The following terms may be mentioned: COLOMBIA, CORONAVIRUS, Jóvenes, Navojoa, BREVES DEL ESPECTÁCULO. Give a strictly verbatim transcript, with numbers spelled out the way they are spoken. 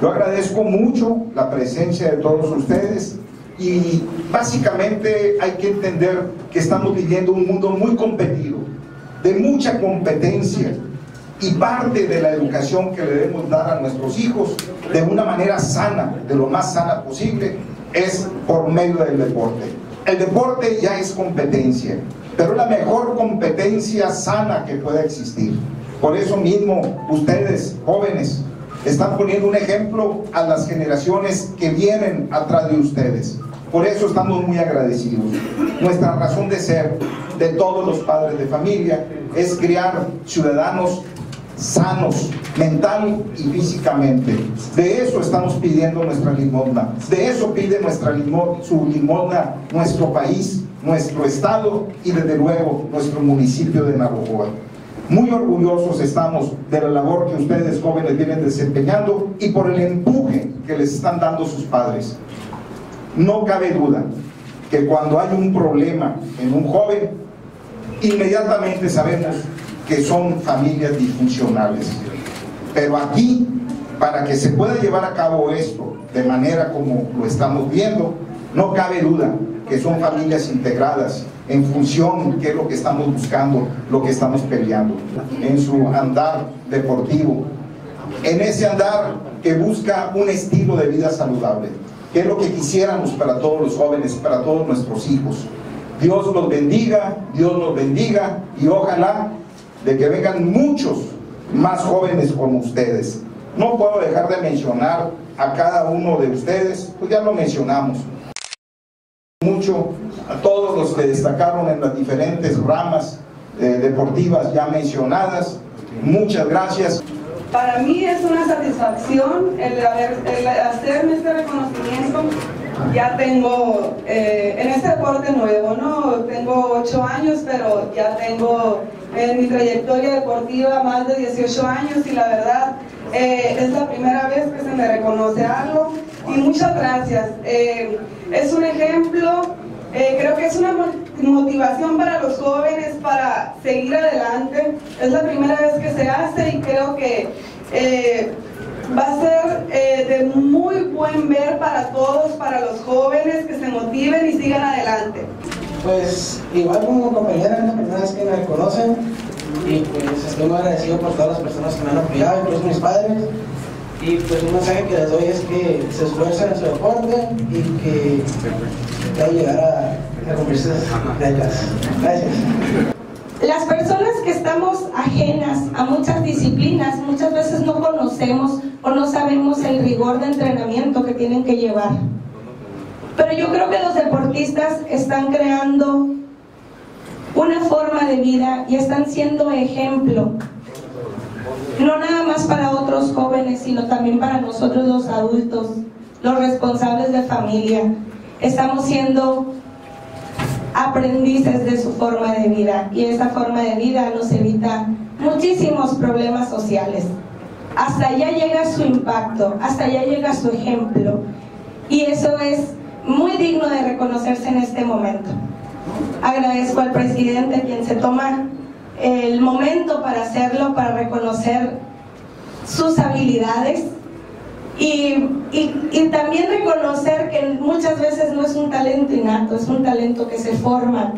Yo agradezco mucho la presencia de todos ustedes y básicamente hay que entender que estamos viviendo un mundo muy competido, de mucha competencia, y parte de la educación que le debemos dar a nuestros hijos de una manera sana, de lo más sana posible, es por medio del deporte. El deporte ya es competencia, pero es la mejor competencia sana que puede existir. Por eso mismo ustedes, jóvenes, están poniendo un ejemplo a las generaciones que vienen atrás de ustedes. Por eso estamos muy agradecidos. Nuestra razón de ser, de todos los padres de familia, es crear ciudadanos sanos, mental y físicamente. De eso estamos pidiendo nuestra limosna, de eso pide nuestra limo, su limosna nuestro país, nuestro estado y desde luego nuestro municipio de Navojoa. Muy orgullosos estamos de la labor que ustedes jóvenes vienen desempeñando y por el empuje que les están dando sus padres. No cabe duda que cuando hay un problema en un joven, inmediatamente sabemos que son familias disfuncionales. Pero aquí, para que se pueda llevar a cabo esto de manera como lo estamos viendo, no cabe duda que son familias integradas en función que es lo que estamos buscando, lo que estamos peleando en su andar deportivo, en ese andar que busca un estilo de vida saludable, que es lo que quisiéramos para todos los jóvenes, para todos nuestros hijos. Dios los bendiga, Dios los bendiga y ojalá de que vengan muchos más jóvenes como ustedes. No puedo dejar de mencionar a cada uno de ustedes, pues ya lo mencionamos. Mucho a todos los que destacaron en las diferentes ramas eh, deportivas ya mencionadas. Muchas gracias. Para mí es una satisfacción el, haber, el hacerme este reconocimiento. Ya tengo, eh, en este deporte nuevo, ¿no? Tengo ocho años, pero ya tengo en mi trayectoria deportiva más de dieciocho años y la verdad eh, es la primera vez que se me reconoce algo y muchas gracias. Eh, es un ejemplo, eh, creo que es una motivación para los jóvenes para seguir adelante. Es la primera vez que se hace y creo que eh, va a ser eh, de muy buen ver para todos, para los jóvenes que se motiven y sigan adelante. Pues igual como compañera, las personas que me reconocen y pues estoy muy agradecido por todas las personas que me han apoyado, incluso mis padres. Y pues un mensaje que les doy es que se esfuercen en su deporte y que puedan llegar a, a cumplir sus metas. Gracias. Las personas que estamos ajenas a muchas disciplinas, muchas veces no conocemos o no sabemos el rigor de entrenamiento que tienen que llevar. Pero yo creo que los deportistas están creando una forma de vida y están siendo ejemplo, no nada más para otros jóvenes, sino también para nosotros los adultos, los responsables de familia. Estamos siendo aprendices de su forma de vida y esa forma de vida nos evita muchísimos problemas sociales. Hasta allá llega su impacto, hasta allá llega su ejemplo y eso es muy digno de reconocerse en este momento. Agradezco al presidente quien se toma el momento para hacerlo, para reconocer sus habilidades y, y, y también reconocer que muchas veces no es un talento innato, es un talento que se forma.